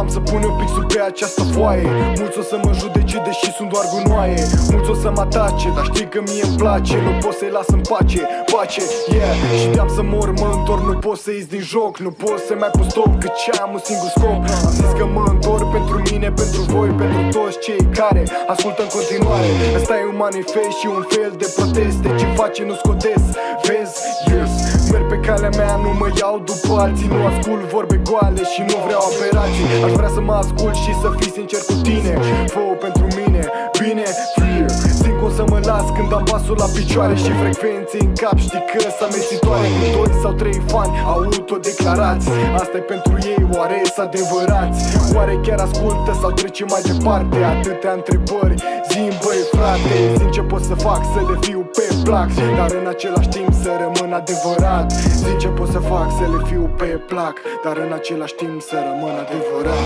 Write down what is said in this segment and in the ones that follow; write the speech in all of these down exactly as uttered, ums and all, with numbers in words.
am să pun un pixul pe această foaie. Mulți o să mă judece deși sunt doar gunoaie, mulți o să mă atace, dar știi că mie îmi place. Nu pot să-i las în pace, pace, yeah. Și de-am să mor, mă întorc, nu pot să ies din joc, nu pot să mai pun stop, că am un singur scop. Am zis că mă întorc pentru mine, pentru voi, pentru toți cei care ascultă în continuare. Asta e un manifest și un fel de protest, de ce face nu scotez, vezi, yes. Merg pe calea mea, nu mă iau după alții, nu ascult vorbe goale și nu vreau operații. Aș vrea să mă ascult și să fii sincer cu tine, fă-o pentru mine, bine, fie. Simt o să mă las când am pasul la picioare și frecvenții în cap, știi că s-a mesitoare. Cu doi sau trei fani autodeclarați, asta e pentru ei, oare s-a adevărați? Oare chiar ascultă sau trece mai departe? Atâtea întrebări, zi-mi băi frate, zic ce pot să fac să le fiu pe plac, dar în același timp să rămân adevărat. Zic ce pot să fac să le fiu pe plac, dar în același timp să rămân adevărat.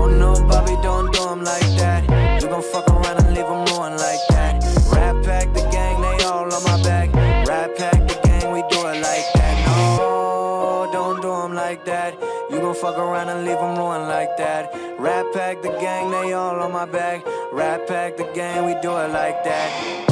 Oh no, Bobby, don't do him like that. You gon' fuck around and leave him ruined like that. Rat pack the gang, they all on my back. Rat pack the gang, we do it like that. No, don't do him like that. You gon' fuck around and leave him ruined like that. Rat pack the gang, they all on my back. Rat pack the gang, we do it like that.